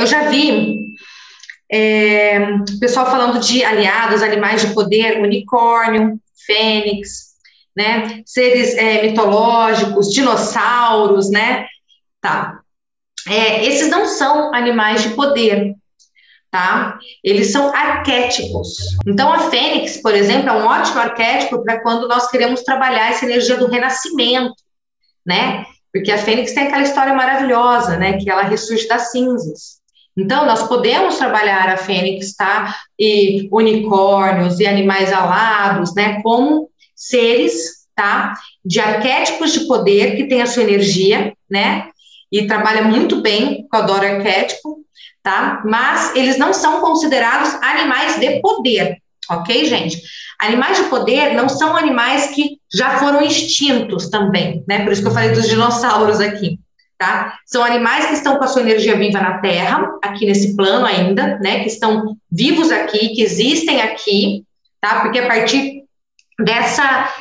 eu já vi pessoal falando de aliados, animais de poder, unicórnio, fênix, né? Seres mitológicos, dinossauros, né? Tá. Esses não são animais de poder, tá? Eles são arquétipos. Então, a fênix, por exemplo, é um ótimo arquétipo para quando nós queremos trabalhar essa energia do renascimento, né? Porque a fênix tem aquela história maravilhosa, né? Que ela ressurge das cinzas. Então, nós podemos trabalhar a fênix, tá? E unicórnios e animais alados, né? Como seres, tá? De arquétipos de poder que tem a sua energia, né? E trabalha muito bem, eu adoro arquétipo, tá? Mas eles não são considerados animais de poder, ok, gente? Animais de poder não são animais que já foram extintos também, né? Por isso que eu falei dos dinossauros aqui, tá? São animais que estão com a sua energia viva na Terra, aqui nesse plano ainda, né? Que estão vivos aqui, que existem aqui, tá? Porque a partir dessa...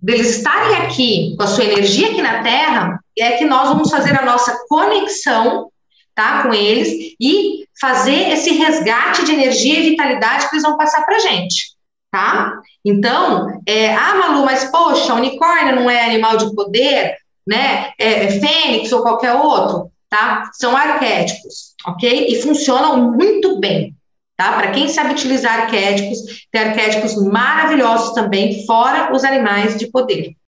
deles estarem aqui, com a sua energia aqui na Terra, é que nós vamos fazer a nossa conexão, tá, com eles, e fazer esse resgate de energia e vitalidade que eles vão passar pra gente, tá? Então, Malu, mas poxa, unicórnio não é animal de poder, né, fênix ou qualquer outro, tá? São arquétipos, ok? E funcionam muito bem, tá? Para quem sabe utilizar arquétipos, tem arquétipos maravilhosos também, fora os animais de poder.